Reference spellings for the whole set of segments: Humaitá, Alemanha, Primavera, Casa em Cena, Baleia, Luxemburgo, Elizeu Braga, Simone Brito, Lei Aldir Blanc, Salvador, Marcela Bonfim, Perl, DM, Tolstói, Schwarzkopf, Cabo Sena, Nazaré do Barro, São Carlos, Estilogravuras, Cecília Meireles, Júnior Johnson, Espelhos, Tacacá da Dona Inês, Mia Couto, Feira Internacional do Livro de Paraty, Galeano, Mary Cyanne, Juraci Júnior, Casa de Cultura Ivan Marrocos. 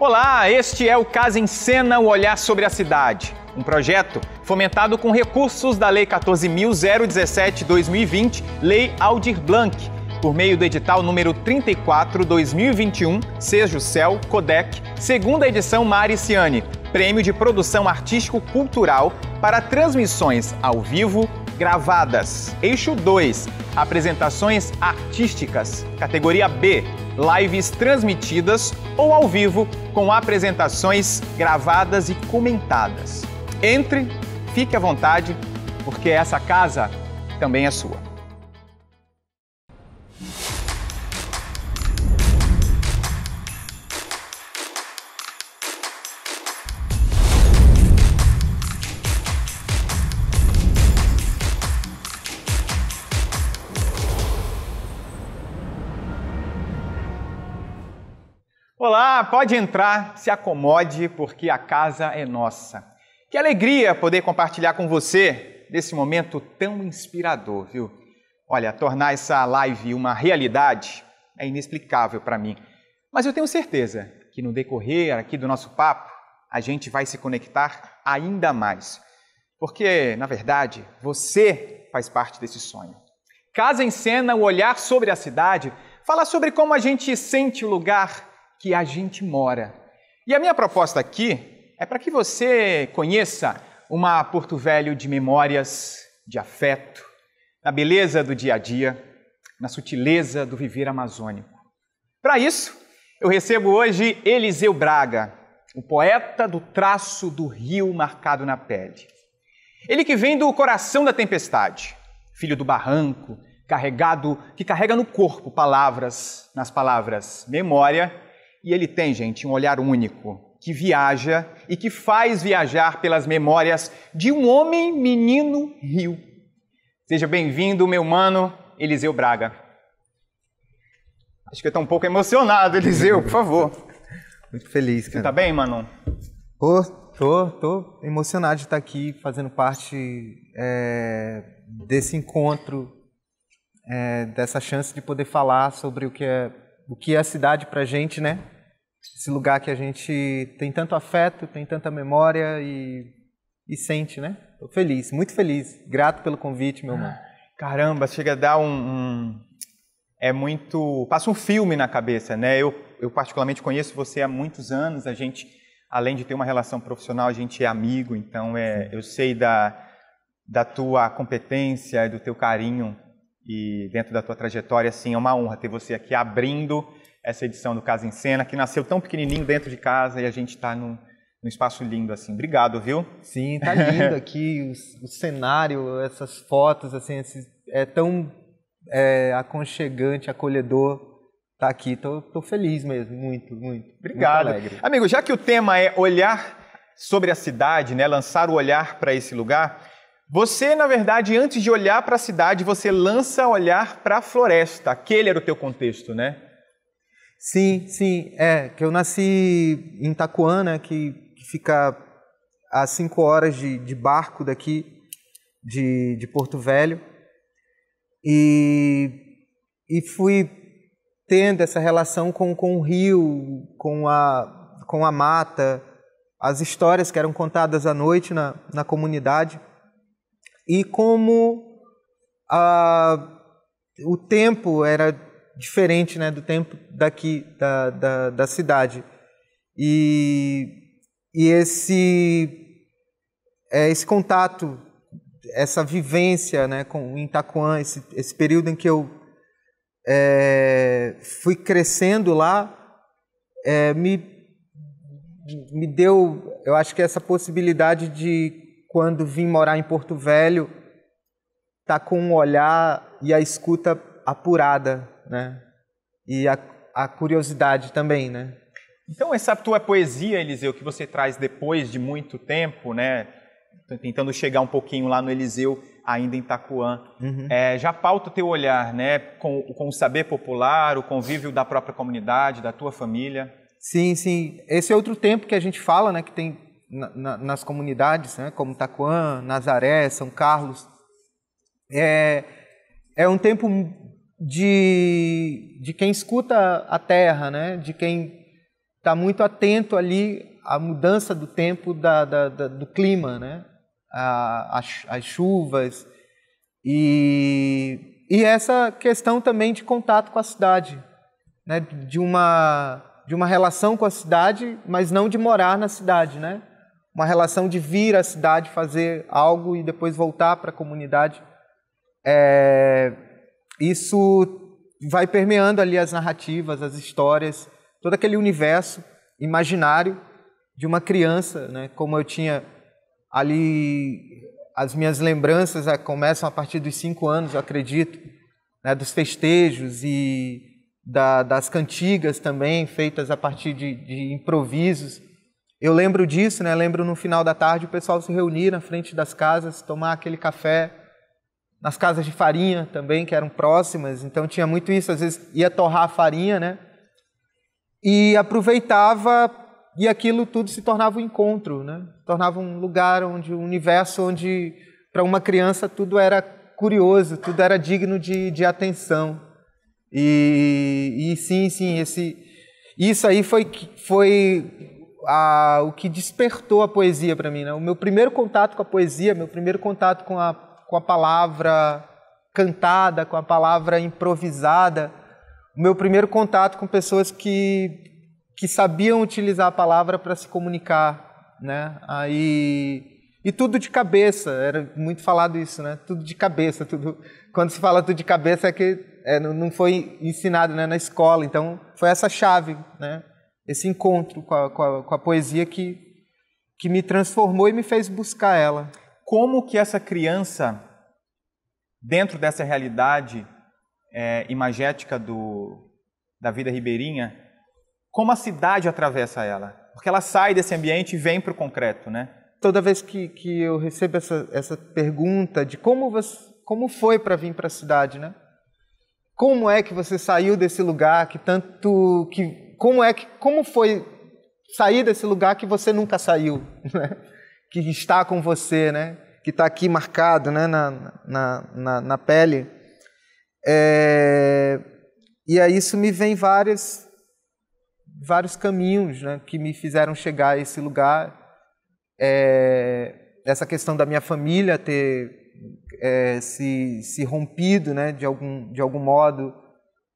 Olá, este é o Casa em Cena, o olhar sobre a cidade. Um projeto fomentado com recursos da Lei 14.017/2020, Lei Aldir Blanc, por meio do edital número 34/2021, SEJUCEL-CODEC, segunda edição Mary Cyanne, prêmio de produção artístico-cultural para transmissões ao vivo gravadas. Eixo 2, apresentações artísticas, categoria B. Lives transmitidas ou ao vivo com apresentações gravadas e comentadas. Entre, fique à vontade, porque essa casa também é sua. Olá, pode entrar, se acomode, porque a casa é nossa. Que alegria poder compartilhar com você desse momento tão inspirador, viu? Olha, tornar essa live uma realidade é inexplicável para mim. Mas eu tenho certeza que no decorrer aqui do nosso papo, a gente vai se conectar ainda mais. Porque, na verdade, você faz parte desse sonho. Casa em Cena, o olhar sobre a cidade, fala sobre como a gente sente o lugar que a gente mora. E a minha proposta aqui é para que você conheça uma Porto Velho de memórias, de afeto, na beleza do dia a dia, na sutileza do viver amazônico. Para isso, eu recebo hoje Elizeu Braga, o poeta do traço do rio marcado na pele. Ele que vem do coração da tempestade, filho do barranco, que carrega no corpo palavras, nas palavras memória. E ele tem, gente, um olhar único, que viaja e que faz viajar pelas memórias de um homem menino rio. Seja bem-vindo, meu mano, Elizeu Braga. Acho que eu estou um pouco emocionado, Elizeu, por favor. Muito feliz, cara. Você tá bem, Manon? Tô emocionado de estar aqui fazendo parte desse encontro, dessa chance de poder falar sobre o que é a cidade pra gente, né? Esse lugar que a gente tem tanto afeto, tem tanta memória e sente, né? Tô feliz, muito feliz. Grato pelo convite, meu mano. Caramba, chega a dar passa um filme na cabeça, né? Eu particularmente conheço você há muitos anos. A gente, além de ter uma relação profissional, a gente é amigo. Então, eu sei da tua competência e do teu carinho. E dentro da tua trajetória, assim, é uma honra ter você aqui abrindo essa edição do Casa em Cena, que nasceu tão pequenininho dentro de casa e a gente está num espaço lindo, assim. Obrigado, viu? Sim, tá lindo aqui o cenário, essas fotos, assim, é tão aconchegante, acolhedor. Tá aqui, tô feliz mesmo, muito, muito. Obrigado. Muito alegre. Amigo, já que o tema é olhar sobre a cidade, né, lançar o olhar para esse lugar. Você, na verdade, antes de olhar para a cidade, você lança olhar para a floresta. Aquele era o teu contexto, né? Sim. Que eu nasci em Itacoana, que fica a 5 horas de barco daqui, de Porto Velho. E fui tendo essa relação com o rio, com a mata, as histórias que eram contadas à noite na comunidade. E como o tempo era diferente, né, do tempo daqui, da cidade. E esse contato, essa vivência, né, em Itacoan, esse período em que eu fui crescendo lá, me deu, eu acho que essa possibilidade de, quando vim morar em Porto Velho, tá com um olhar e a escuta apurada, né? E a curiosidade também, né? Então, essa tua poesia, Elizeu, que você traz depois de muito tempo, né? Tentando chegar um pouquinho lá no Elizeu, ainda em Itacoan, já pauta o teu olhar, né? Com o saber popular, o convívio da própria comunidade, da tua família. Sim. Esse é outro tempo que a gente fala, né? Que tem nas comunidades, né, como Itacoana, Nazaré, São Carlos. É um tempo de quem escuta a terra, né, de quem está muito atento ali à mudança do tempo, do clima, né, às chuvas. E essa questão também de contato com a cidade, né, de uma relação com a cidade, mas não de morar na cidade, né? Uma relação de vir à cidade, fazer algo e depois voltar para a comunidade. Isso vai permeando ali as narrativas, as histórias, todo aquele universo imaginário de uma criança, né? Como eu tinha ali, as minhas lembranças começam a partir dos 5 anos, eu acredito, né? Dos festejos e das cantigas também, feitas a partir de improvisos. Eu lembro disso, né? Lembro no final da tarde o pessoal se reunir na frente das casas, tomar aquele café, nas casas de farinha também, que eram próximas, então tinha muito isso, às vezes ia torrar a farinha, né? E aproveitava, e aquilo tudo se tornava um encontro, né? Tornava um lugar, um universo onde, para uma criança, tudo era curioso, tudo era digno de atenção. E sim, isso aí foi o que despertou a poesia para mim, né? O meu primeiro contato com a poesia, meu primeiro contato com a palavra cantada, com a palavra improvisada, o meu primeiro contato com pessoas que sabiam utilizar a palavra para se comunicar, né? E tudo de cabeça, era muito falado isso, né? Tudo de cabeça, tudo. Quando se fala tudo de cabeça é que não foi ensinado, né, na escola, então foi essa chave, né, esse encontro com a poesia que me transformou e me fez buscar ela. Como que essa criança, dentro dessa realidade imagética da vida ribeirinha, como a cidade atravessa ela? Porque ela sai desse ambiente e vem para o concreto, né? Toda vez que eu recebo essa pergunta de como foi para vir para a cidade, né? Como é que você saiu desse lugar que tanto... Como foi sair desse lugar que você nunca saiu, né? Que está com você, né? Que está aqui marcado, né? na pele. E aí isso me vem vários caminhos, né? Que me fizeram chegar a esse lugar. Essa questão da minha família ter... se rompido, né, de algum modo,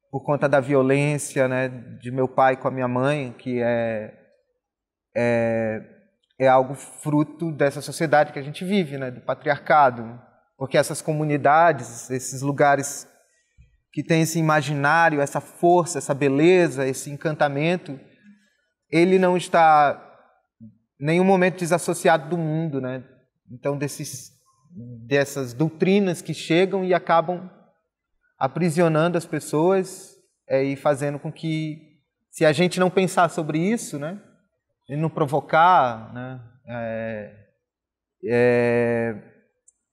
por conta da violência, né, de meu pai com a minha mãe, que é algo fruto dessa sociedade que a gente vive, né, do patriarcado, porque essas comunidades, esses lugares que têm esse imaginário, essa força, essa beleza, esse encantamento, ele não está em nenhum momento desassociado do mundo, né? Então dessas doutrinas que chegam e acabam aprisionando as pessoas e fazendo com que, se a gente não pensar sobre isso, né, e não provocar, né,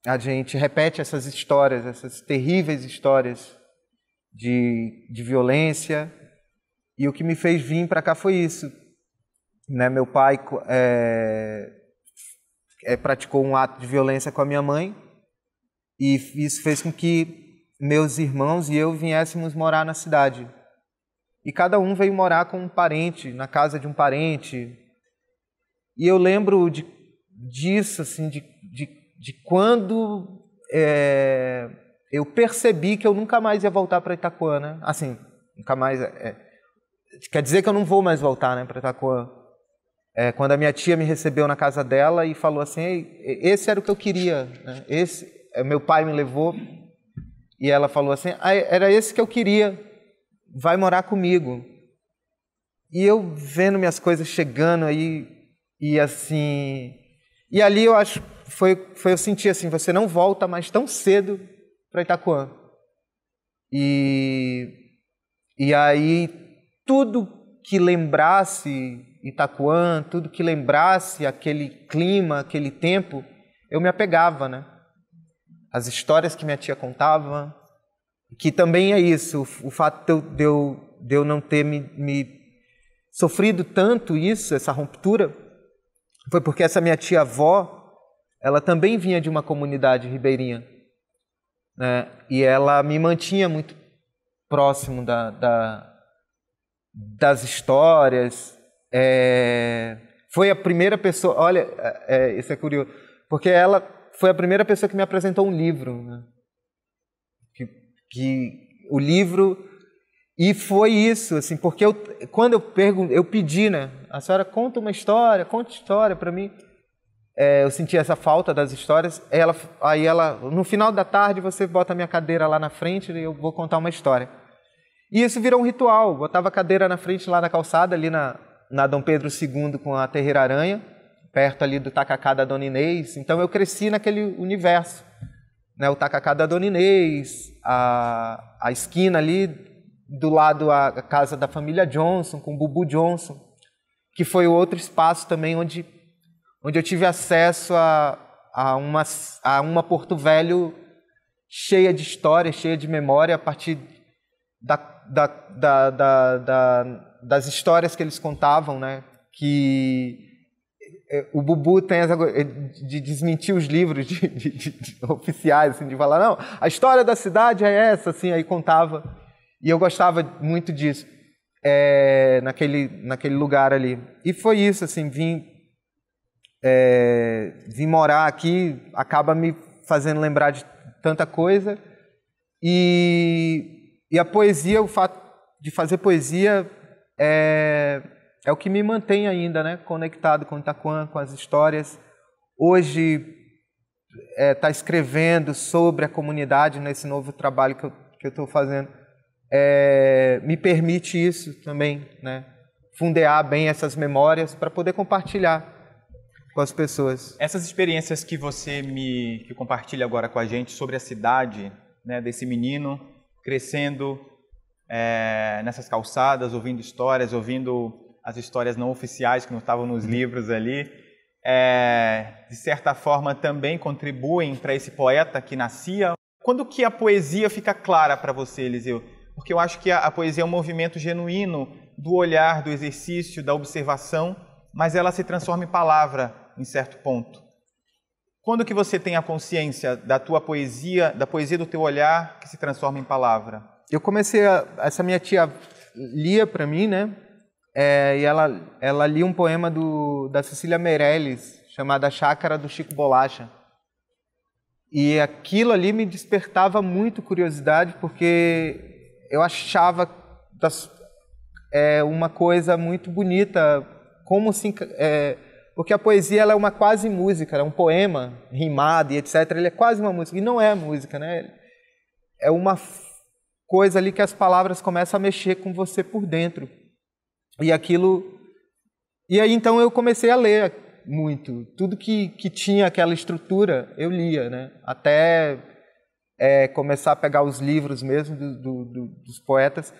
a gente repete essas histórias, essas terríveis histórias de violência. E o que me fez vir para cá foi isso, né? Meu pai praticou um ato de violência com a minha mãe, e isso fez com que meus irmãos e eu viéssemos morar na cidade. E cada um veio morar com um parente, na casa de um parente. E eu lembro disso, assim, de quando eu percebi que eu nunca mais ia voltar para Itacoana, né? Assim, nunca mais... quer dizer que eu não vou mais voltar, né, para Itacoana. Quando a minha tia me recebeu na casa dela e falou assim, esse era o que eu queria, né? Meu pai me levou e ela falou assim, era esse que eu queria, vai morar comigo. E eu vendo minhas coisas chegando aí, e assim, e ali eu acho, foi eu senti assim, você não volta mais tão cedo para Itacoana. E aí tudo que lembrasse Itacoana, tudo que lembrasse aquele clima, aquele tempo, eu me apegava, né? As histórias que minha tia contava, que também é isso, o fato de eu não ter me sofrido tanto isso, essa ruptura, foi porque essa minha tia-avó, ela também vinha de uma comunidade ribeirinha, né? E ela me mantinha muito próximo das histórias. Foi a primeira pessoa... Olha, isso é curioso, porque ela foi a primeira pessoa que me apresentou um livro, né? O livro... E foi isso, assim, porque quando eu pedi, né? A senhora conta uma história, conta história para mim. Eu senti essa falta das histórias. Aí ela, no final da tarde, você bota a minha cadeira lá na frente e eu vou contar uma história. E isso virou um ritual. Botava a cadeira na frente lá na calçada, ali na Dom Pedro II com a Terreira Aranha, perto ali do Tacacá da Dona Inês. Então eu cresci naquele universo, né? O Tacacá da Dona Inês, a esquina ali, do lado a casa da família Johnson, com o Bubu Johnson, que foi outro espaço também onde eu tive acesso a uma Porto Velho cheia de história, cheia de memória, a partir das histórias que eles contavam, né? Que o Bubu tem essa coisa de desmentir os livros de oficiais, assim, de falar, não, a história da cidade é essa, assim, aí contava... E eu gostava muito disso, naquele lugar ali. E foi isso, assim, vim morar aqui, acaba me fazendo lembrar de tanta coisa. E a poesia, o fato de fazer poesia, é o que me mantém ainda, né? Conectado com Itacoana, com as histórias. Hoje, tá escrevendo sobre a comunidade, nesse novo trabalho que eu estou fazendo. Me permite isso também, né? Fundear bem essas memórias para poder compartilhar com as pessoas. Essas experiências que você que compartilha agora com a gente sobre a cidade, né, desse menino crescendo nessas calçadas, ouvindo histórias, ouvindo as histórias não oficiais que não estavam nos livros ali, de certa forma também contribuem para esse poeta que nascia. Quando que a poesia fica clara para você, Elizeu? Porque eu acho que a poesia é um movimento genuíno do olhar, do exercício, da observação, mas ela se transforma em palavra em certo ponto. Quando que você tem a consciência da tua poesia, da poesia do teu olhar que se transforma em palavra? Eu comecei essa minha tia lia para mim, né? E ela lia um poema da Cecília Meireles chamado A Chácara do Chico Bolacha. E aquilo ali me despertava muito curiosidade, porque eu achava uma coisa muito bonita, como se, porque a poesia ela é uma quase música, é um poema rimado e etc. Ele é quase uma música, e não é música, né? É uma coisa ali que as palavras começam a mexer com você por dentro. E aquilo... E aí então eu comecei a ler muito. Tudo que tinha aquela estrutura, eu lia, né? Até... começar a pegar os livros mesmo dos poetas.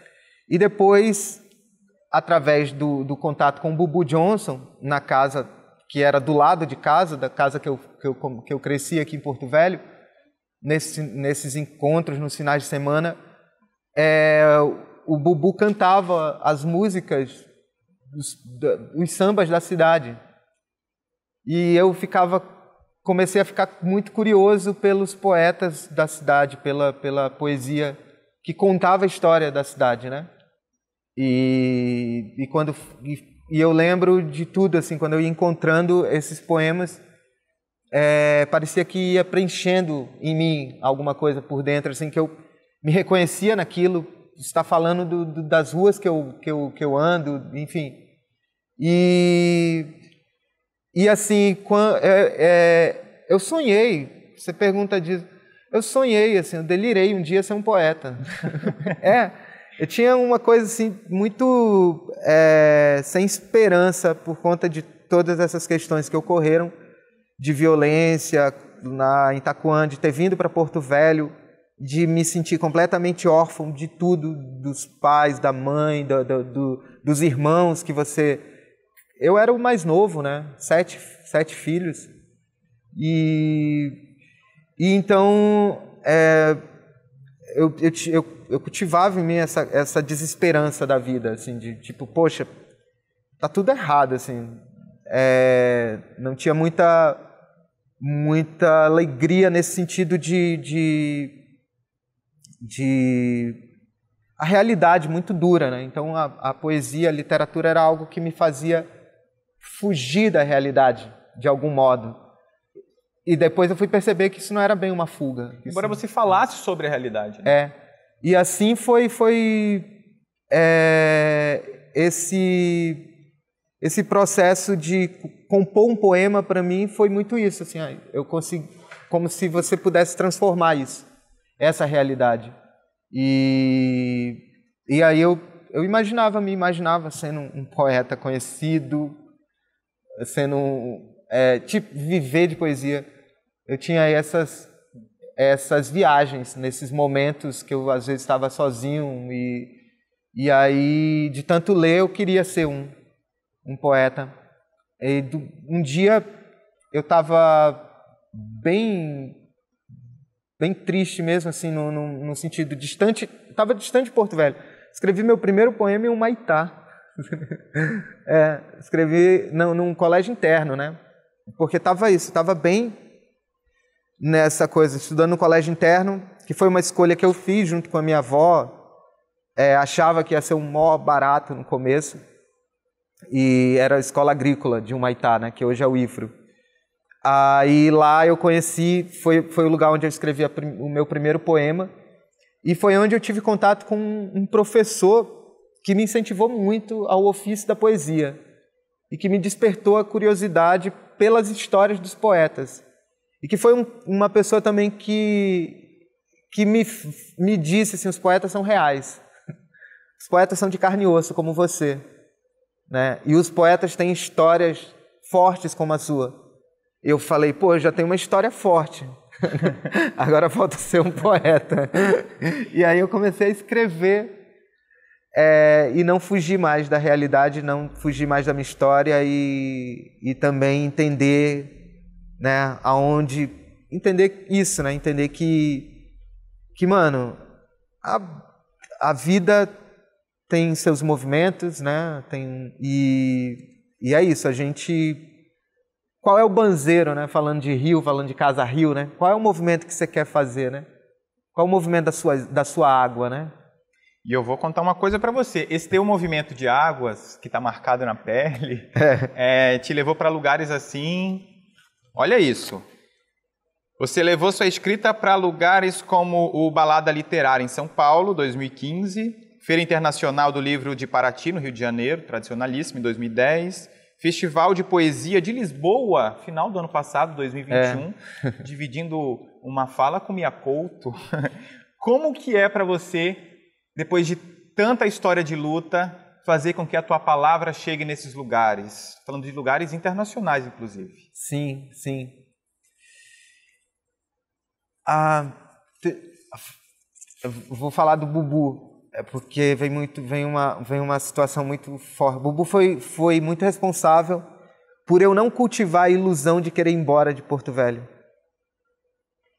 E depois, através do contato com o Bubu Johnson, na casa que era do lado de casa, da casa que eu cresci aqui em Porto Velho, nesses encontros, nos finais de semana, o Bubu cantava as músicas, os sambas da cidade. E eu comecei a ficar muito curioso pelos poetas da cidade, pela poesia que contava a história da cidade, né? E eu lembro de tudo, assim, quando eu ia encontrando esses poemas, parecia que ia preenchendo em mim alguma coisa por dentro, assim, que eu me reconhecia naquilo, está falando das ruas que eu ando, enfim. E assim, eu sonhei, você pergunta disso, eu sonhei, assim, eu delirei um dia ser um poeta. Eu tinha uma coisa assim, muito sem esperança por conta de todas essas questões que ocorreram, de violência em Itacoana, de ter vindo para Porto Velho, de me sentir completamente órfão de tudo, dos pais, da mãe, dos irmãos que você... Eu era o mais novo, né? Sete filhos. E então eu cultivava em mim essa desesperança da vida, assim, de tipo, poxa, tá tudo errado, assim. não tinha muita alegria nesse sentido de a realidade muito dura, né? Então a poesia, a literatura era algo que me fazia fugir da realidade, de algum modo. E depois eu fui perceber que isso não era bem uma fuga. Embora você falasse sobre a realidade. Né? E assim foi esse processo de compor um poema para mim foi muito isso, assim, eu consigo, como se você pudesse transformar isso, essa realidade. E aí eu me imaginava sendo um poeta conhecido, sendo tipo viver de poesia. Eu tinha essas viagens nesses momentos que eu às vezes estava sozinho e aí de tanto ler eu queria ser um poeta. E um dia eu estava bem triste mesmo, assim, no sentido distante, estava distante de Porto Velho. Escrevi meu primeiro poema em Humaitá. Escrevi num colégio interno, né? Porque estava bem nessa coisa, estudando no colégio interno, que foi uma escolha que eu fiz junto com a minha avó. Achava que ia ser um mó barato no começo. E era a escola agrícola de Humaitá, né, que hoje é o IFRO. Aí lá eu conheci, foi o lugar onde eu escrevi o meu primeiro poema, e foi onde eu tive contato com um professor que me incentivou muito ao ofício da poesia e que me despertou a curiosidade pelas histórias dos poetas. E que foi uma pessoa também que me disse assim, os poetas são reais, os poetas são de carne e osso, como você. Né? E os poetas têm histórias fortes como a sua. Eu falei, pô, eu já tenho uma história forte, agora falta ser um poeta. E aí eu comecei a escrever e não fugir mais da realidade, não fugir mais da minha história e também entender, né, aonde... Entender isso, né? Entender que mano, a vida... tem seus movimentos, né? Tem, e é isso, a gente... Qual é o banzeiro, né? Falando de rio, falando de casa-rio, né? Qual é o movimento que você quer fazer, né? Qual é o movimento da sua água, né? E eu vou contar uma coisa para você. Esse teu movimento de águas, que tá marcado na pele, te levou para lugares assim... Olha isso. Você levou sua escrita para lugares como o Balada Literária em São Paulo, 2015... Feira Internacional do Livro de Paraty, no Rio de Janeiro, tradicionalíssimo, em 2010. Festival de Poesia de Lisboa, final do ano passado, 2021, dividindo uma fala com Mia Couto. Como que é para você, depois de tanta história de luta, fazer com que a tua palavra chegue nesses lugares? Falando de lugares internacionais, inclusive. Sim, sim. Eu vou falar do Bubu. É porque vem uma situação muito forte. Bubu foi muito responsável por eu não cultivar a ilusão de querer ir embora de Porto Velho.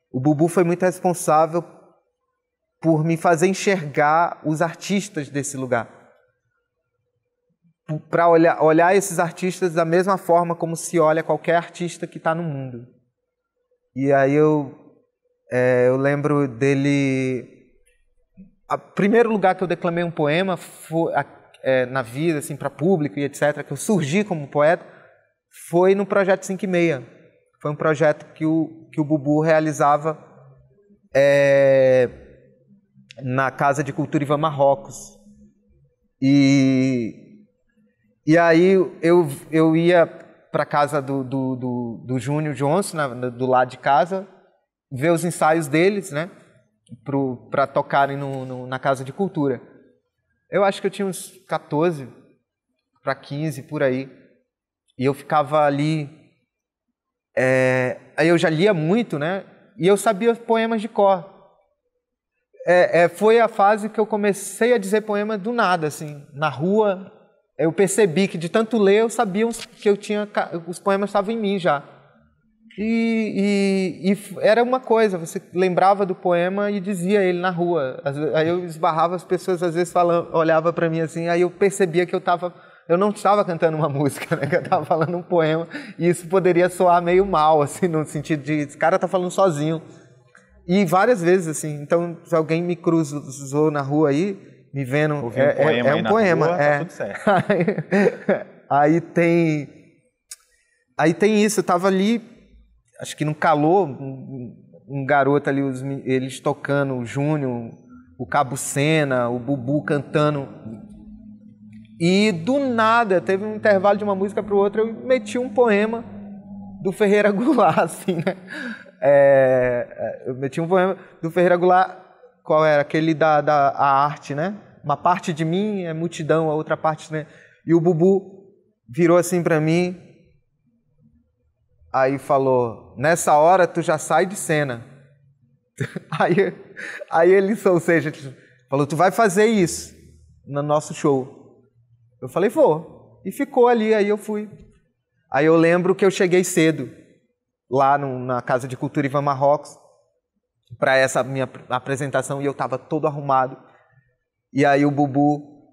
O Bubu foi muito responsável por me fazer enxergar os artistas desse lugar. Para olhar esses artistas da mesma forma como se olha qualquer artista que está no mundo. E aí eu lembro dele... O primeiro lugar que eu declamei um poema foi, na vida, assim, para público e etc., que eu surgi como poeta, foi no Projeto 5 e Meia. Foi um projeto que o Bubu realizava na Casa de Cultura Ivan Marrocos. E aí eu ia para a casa do Júnior Johnson, do lado de casa, ver os ensaios deles, né? Para tocarem na Casa de Cultura. Eu acho que eu tinha uns 14 para 15, por aí. E eu ficava ali... Aí eu já lia muito, né? E eu sabia poemas de cor. Foi a fase que eu comecei a dizer poema do nada, assim. Na rua, eu percebi que de tanto ler, eu sabia que os poemas estavam em mim já. E era uma coisa, você lembrava do poema e dizia ele na rua. Aí eu esbarrava, as pessoas às vezes olhavam para mim assim, aí eu percebia que eu estava eu não estava cantando uma música, né? Eu estava falando um poema, e isso poderia soar meio mal, assim, no sentido de, esse cara tá falando sozinho. E várias vezes, assim, então, se alguém me cruzou na rua aí, me vendo, é um poema, é. Tá tudo certo. Aí tem isso, eu tava ali, acho que no calor, um garoto ali, eles tocando, o Júnior, o Cabo Sena, o Bubu cantando. E do nada, teve um intervalo de uma música para outra, eu meti um poema do Ferreira Gullar, assim, né? Eu meti um poema do Ferreira Gullar, qual era? Aquele da arte, né? Uma parte de mim é multidão, a outra parte... Né? E o Bubu virou assim para mim, aí falou, nessa hora tu já sai de cena. Aí ele, ou seja, falou, tu vai fazer isso no nosso show. Eu falei, vou. E ficou ali, aí eu fui. Aí eu lembro que eu cheguei cedo, lá na Casa de Cultura Ivan Marrocos, para essa minha apresentação, e eu estava todo arrumado. E aí o Bubu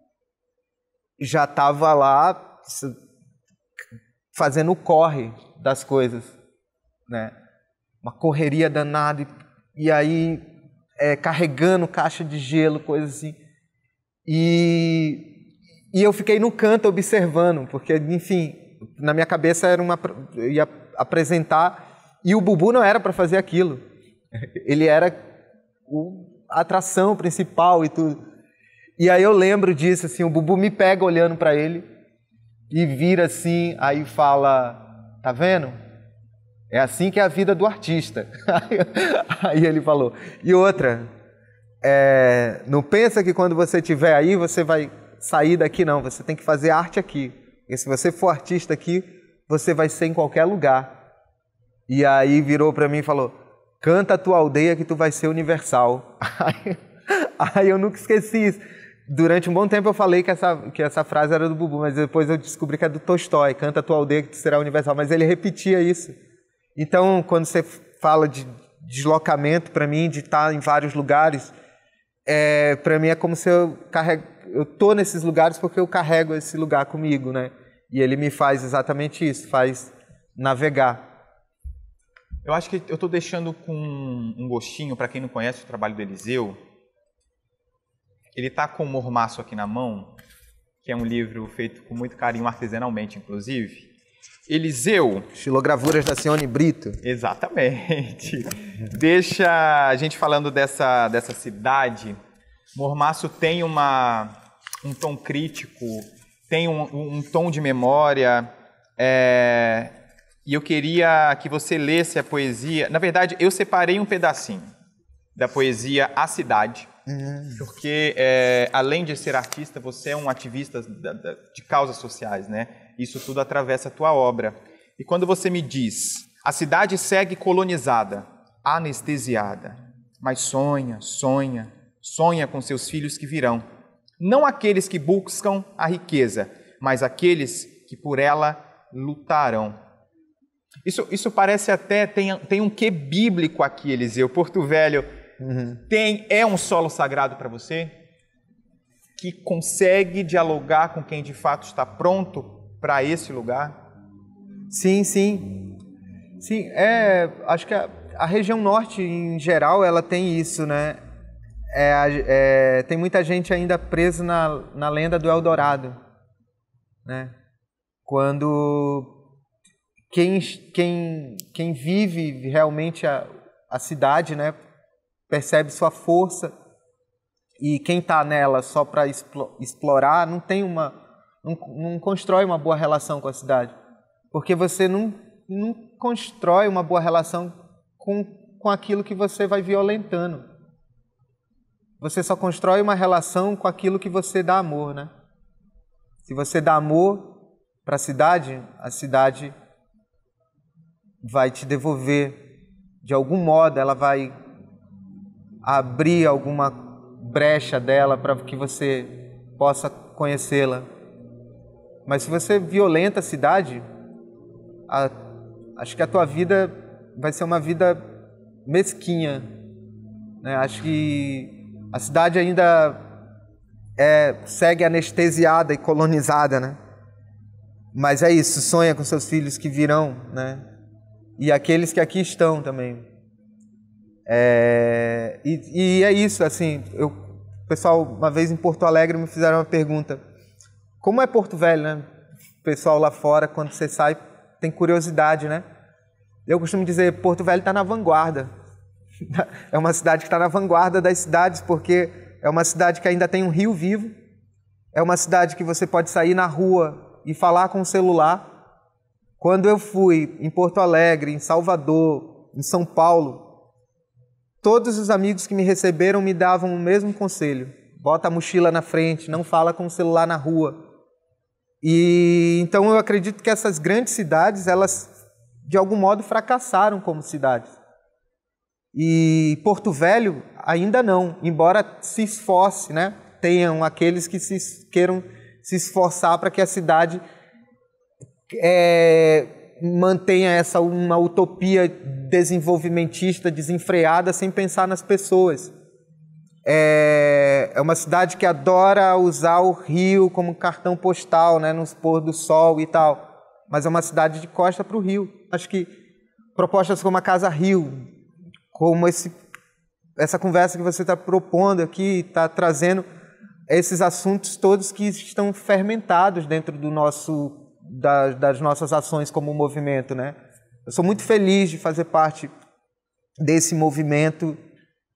já estava lá fazendo o corre das coisas, né? Uma correria danada, e aí carregando caixa de gelo, coisa assim. E eu fiquei no canto observando, porque, enfim, na minha cabeça era eu ia apresentar, e o Bubu não era para fazer aquilo. Ele era a atração principal e tudo. E aí eu lembro disso, assim, o Bubu me pega olhando para ele e vira assim, aí fala, tá vendo? É assim que é a vida do artista. Aí ele falou, e outra, não pensa que quando você estiver aí, você vai sair daqui, não. Você tem que fazer arte aqui. Porque se você for artista aqui, você vai ser em qualquer lugar. E aí virou para mim e falou, canta a tua aldeia que tu vai ser universal. Aí eu nunca esqueci isso. Durante um bom tempo eu falei que essa frase era do Bubu, mas depois eu descobri que é do Tolstói. Canta a tua aldeia que tu será universal. Mas ele repetia isso. Então, quando você fala de deslocamento, para mim, de estar em vários lugares, para mim é como se eu tô nesses lugares porque eu carrego esse lugar comigo, né? E ele me faz exatamente isso, faz navegar. Eu acho que eu estou deixando com um gostinho, para quem não conhece o trabalho do Elizeu. Ele está com o Mormaço aqui na mão, que é um livro feito com muito carinho, artesanalmente, inclusive. Elizeu... Estilogravuras da Simone Brito. Exatamente. Deixa a gente falando dessa cidade. Mormaço tem um tom crítico, tem um tom de memória... E eu queria que você lesse a poesia. Na verdade, eu separei um pedacinho da poesia A Cidade, porque além de ser artista, você é um ativista de causas sociais, né? Isso tudo atravessa a tua obra. E quando você me diz, a cidade segue colonizada, anestesiada, mas sonha, sonha, sonha com seus filhos que virão. Não aqueles que buscam a riqueza, mas aqueles que por ela lutarão. Isso parece até, tem um quê bíblico aqui, Elizeu. Porto Velho é um solo sagrado para você que consegue dialogar com quem de fato está pronto para esse lugar? Sim, sim. Sim, acho que a região norte, em geral, ela tem isso, né? Tem muita gente ainda presa na lenda do Eldorado, né? Quando... Quem vive realmente a cidade, né, percebe sua força, e quem está nela só para explorar não constrói uma boa relação com a cidade, porque você não constrói uma boa relação com aquilo que você vai violentando. Você só constrói uma relação com aquilo que você dá amor, né? Se você dá amor para a cidade vai te devolver, de algum modo, ela vai abrir alguma brecha dela para que você possa conhecê-la. Mas se você violenta a cidade, acho que a tua vida vai ser uma vida mesquinha, né? Acho que a cidade ainda segue anestesiada e colonizada, né? Mas é isso, sonha com seus filhos que virão, né? E aqueles que aqui estão também. E é isso, assim, o pessoal, uma vez em Porto Alegre, me fizeram uma pergunta. Como é Porto Velho, né? O pessoal lá fora, quando você sai, tem curiosidade, né? Eu costumo dizer, Porto Velho está na vanguarda. É uma cidade que está na vanguarda das cidades, porque é uma cidade que ainda tem um rio vivo, é uma cidade que você pode sair na rua e falar com o celular. Quando eu fui em Porto Alegre, em Salvador, em São Paulo, todos os amigos que me receberam me davam o mesmo conselho. Bota a mochila na frente, não fala com o celular na rua. E então eu acredito que essas grandes cidades, elas de algum modo fracassaram como cidades. E Porto Velho ainda não, embora se esforce, né? Tenham aqueles que queiram se esforçar para que a cidade mantenha essa uma utopia desenvolvimentista desenfreada sem pensar nas pessoas. É uma cidade que adora usar o rio como cartão postal, né? Nos pôr do sol e tal, mas é uma cidade de costa para o rio. Acho que propostas como a Casa Rio, como essa conversa que você está propondo aqui, está trazendo esses assuntos todos que estão fermentados dentro do das nossas ações como movimento, né? Eu sou muito feliz de fazer parte desse movimento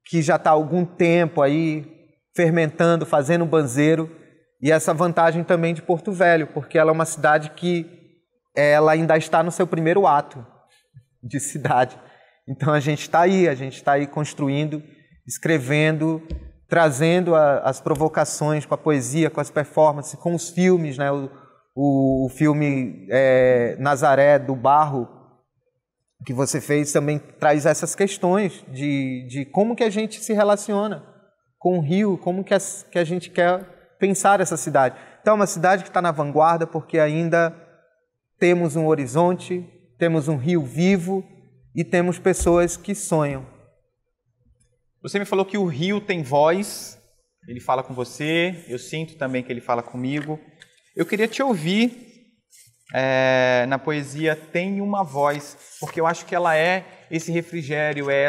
que já está há algum tempo aí fermentando, fazendo banzeiro, e essa vantagem também de Porto Velho, porque ela é uma cidade que ela ainda está no seu primeiro ato de cidade. Então a gente está aí construindo, escrevendo, trazendo as provocações com a poesia, com as performances, com os filmes, né? O filme Nazaré do Barro, que você fez, também traz essas questões de como que a gente se relaciona com o rio, como que a gente quer pensar essa cidade. Então é uma cidade que está na vanguarda porque ainda temos um horizonte, temos um rio vivo, e temos pessoas que sonham. Você me falou que o rio tem voz, ele fala com você, eu sinto também que ele fala comigo. Eu queria te ouvir na poesia Tem Uma Voz, porque eu acho que ela é esse refrigério, é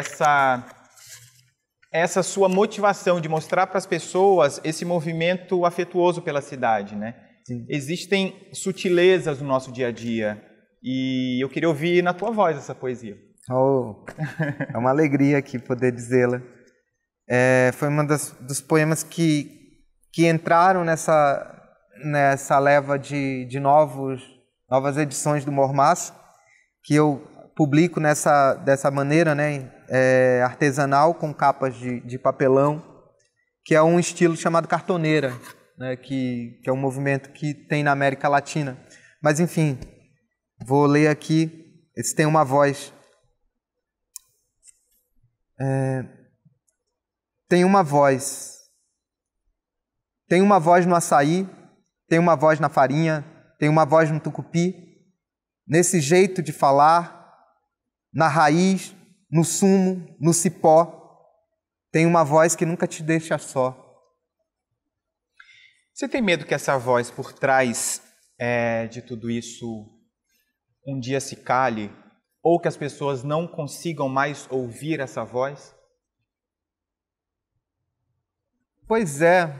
essa sua motivação de mostrar para as pessoas esse movimento afetuoso pela cidade, né? Sim. Existem sutilezas no nosso dia a dia, e eu queria ouvir na tua voz essa poesia. Oh, é uma alegria aqui poder dizê-la. Foi um dos poemas que entraram nessa leva de novas edições do Mormaço, que eu publico dessa maneira, né, artesanal, com capas de papelão, que é um estilo chamado cartoneira, né, que é um movimento que tem na América Latina. Mas, enfim, vou ler aqui, esse Tem Uma Voz. Tem uma voz. Tem uma voz no açaí, tem uma voz na farinha, tem uma voz no tucupi, nesse jeito de falar, na raiz, no sumo, no cipó. Tem uma voz que nunca te deixa só. Você tem medo que essa voz por trás de tudo isso um dia se cale, ou que as pessoas não consigam mais ouvir essa voz? Pois é...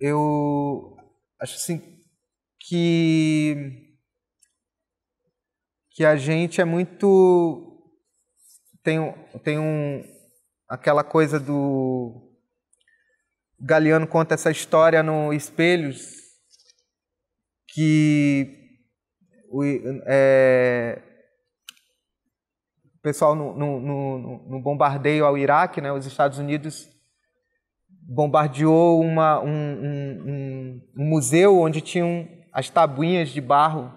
Eu acho assim que a gente é muito... Tem aquela coisa do... Galeano conta essa história no Espelhos, que o pessoal no bombardeio ao Iraque, né, os Estados Unidos bombardeou um museu onde tinham as tabuinhas de barro,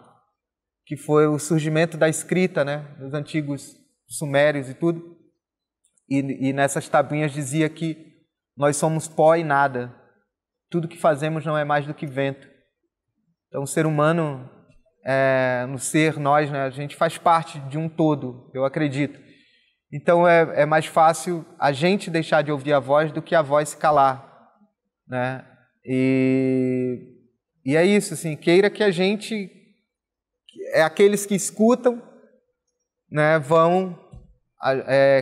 que foi o surgimento da escrita, né, dos antigos sumérios e tudo. E nessas tabuinhas dizia que nós somos pó e nada. Tudo que fazemos não é mais do que vento. Então, o ser humano, no ser, nós, né, a gente faz parte de um todo, eu acredito. Então, é mais fácil a gente deixar de ouvir a voz do que a voz se calar, né? E é isso, assim, queira que a gente, aqueles que escutam, né, vão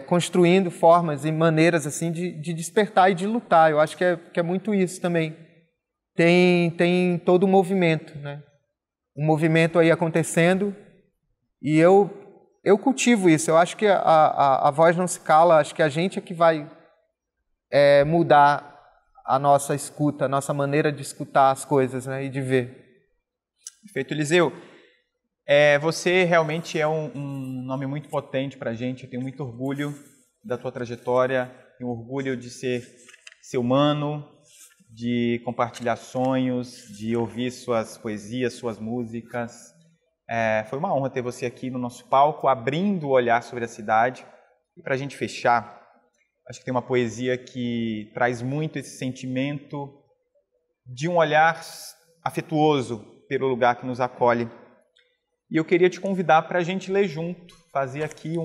construindo formas e maneiras assim de despertar e de lutar. Eu acho que é muito isso também. Tem todo o movimento, né? Um movimento aí acontecendo, e eu cultivo isso. Eu acho que a voz não se cala, acho que a gente é que vai mudar a nossa escuta, a nossa maneira de escutar as coisas, né, e de ver. Perfeito, Elizeu. Você realmente é um nome muito potente para a gente. Eu tenho muito orgulho da tua trajetória, tenho orgulho de ser humano, de compartilhar sonhos, de ouvir suas poesias, suas músicas. Foi uma honra ter você aqui no nosso palco, abrindo o olhar sobre a cidade. E para a gente fechar, acho que tem uma poesia que traz muito esse sentimento de um olhar afetuoso pelo lugar que nos acolhe. E eu queria te convidar para a gente ler junto, fazer aqui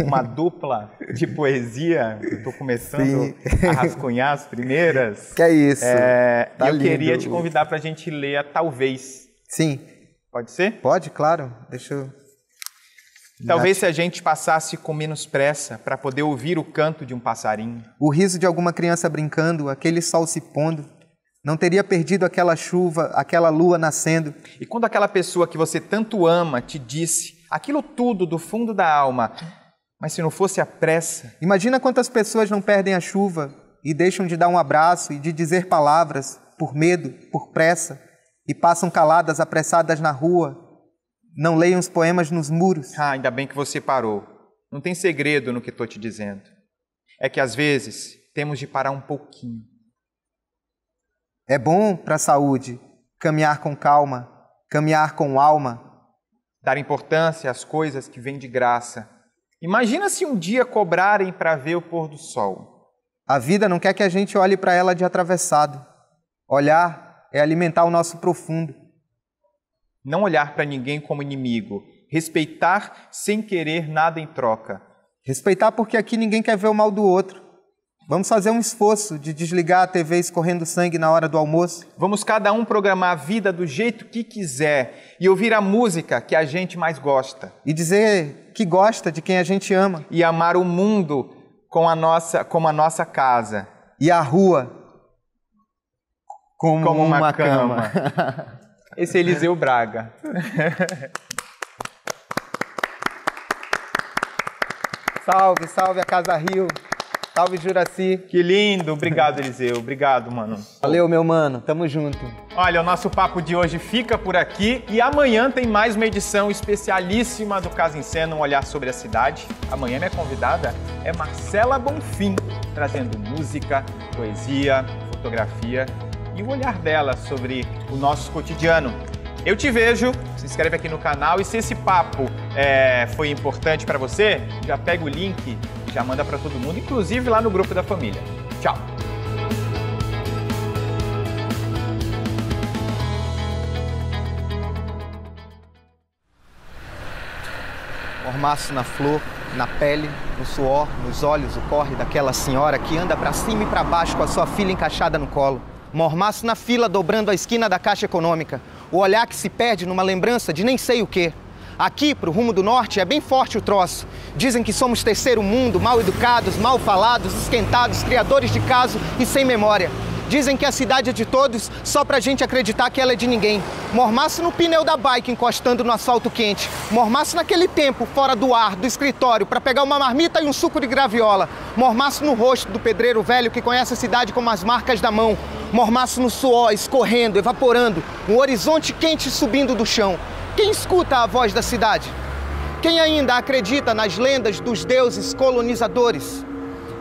uma dupla de poesia. Estou começando a rascunhar as primeiras. Que é isso. Tá eu lindo. Queria te convidar para a gente ler a Talvez. Sim. Pode ser? Pode, claro. Deixa eu... Talvez se a gente passasse com menos pressa para poder ouvir o canto de um passarinho. O riso de alguma criança brincando, aquele sol se pondo. Não teria perdido aquela chuva, aquela lua nascendo. E quando aquela pessoa que você tanto ama te disse aquilo tudo do fundo da alma, mas se não fosse a pressa... Imagina quantas pessoas não perdem a chuva e deixam de dar um abraço e de dizer palavras por medo, por pressa, e passam caladas, apressadas na rua... Não leiam os poemas nos muros. Ah, ainda bem que você parou. Não tem segredo no que estou te dizendo. É que às vezes temos de parar um pouquinho. É bom para a saúde caminhar com calma, caminhar com alma. Dar importância às coisas que vêm de graça. Imagina se um dia cobrarem para ver o pôr do sol. A vida não quer que a gente olhe para ela de atravessado. Olhar é alimentar o nosso profundo. Não olhar para ninguém como inimigo. Respeitar sem querer nada em troca. Respeitar porque aqui ninguém quer ver o mal do outro. Vamos fazer um esforço de desligar a TV escorrendo sangue na hora do almoço. Vamos cada um programar a vida do jeito que quiser e ouvir a música que a gente mais gosta. E dizer que gosta de quem a gente ama. E amar o mundo como a nossa casa. E a rua como uma cama. Esse é Elizeu Braga. Salve, salve a Casa Rio. Salve, Juraci. Que lindo. Obrigado, Elizeu. Obrigado, mano. Valeu, meu mano. Tamo junto. Olha, o nosso papo de hoje fica por aqui. E amanhã tem mais uma edição especialíssima do Casa em Cena, um olhar sobre a cidade. Amanhã minha convidada é Marcela Bonfim, trazendo música, poesia, fotografia... e o olhar dela sobre o nosso cotidiano. Eu te vejo, se inscreve aqui no canal, e se esse papo foi importante para você, já pega o link, já manda para todo mundo, inclusive lá no grupo da família. Tchau! Mormaço na flor, na pele, no suor, nos olhos, o corre daquela senhora que anda para cima e para baixo com a sua filha encaixada no colo. Mormaço na fila, dobrando a esquina da Caixa Econômica. O olhar que se perde numa lembrança de nem sei o quê. Aqui, pro rumo do norte, é bem forte o troço. Dizem que somos terceiro mundo, mal educados, mal falados, esquentados, criadores de caso e sem memória. Dizem que a cidade é de todos, só pra gente acreditar que ela é de ninguém. Mormaço no pneu da bike, encostando no asfalto quente. Mormaço naquele tempo, fora do ar, do escritório, pra pegar uma marmita e um suco de graviola. Mormaço no rosto do pedreiro velho que conhece a cidade como as marcas da mão. Mormaço no suor, escorrendo, evaporando. Um horizonte quente subindo do chão. Quem escuta a voz da cidade? Quem ainda acredita nas lendas dos deuses colonizadores?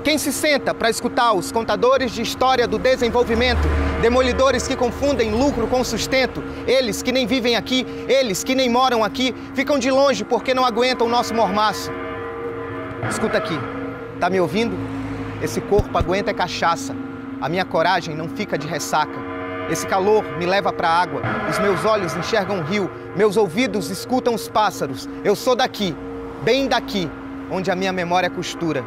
Quem se senta para escutar os contadores de história do desenvolvimento, demolidores que confundem lucro com sustento, eles que nem vivem aqui, eles que nem moram aqui, ficam de longe porque não aguentam o nosso mormaço. Escuta aqui, tá me ouvindo? Esse corpo aguenta cachaça, a minha coragem não fica de ressaca. Esse calor me leva para a água, os meus olhos enxergam o rio, meus ouvidos escutam os pássaros. Eu sou daqui, bem daqui, onde a minha memória costura.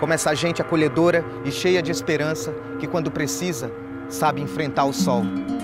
Como essa gente acolhedora e cheia de esperança que, quando precisa, sabe enfrentar o sol.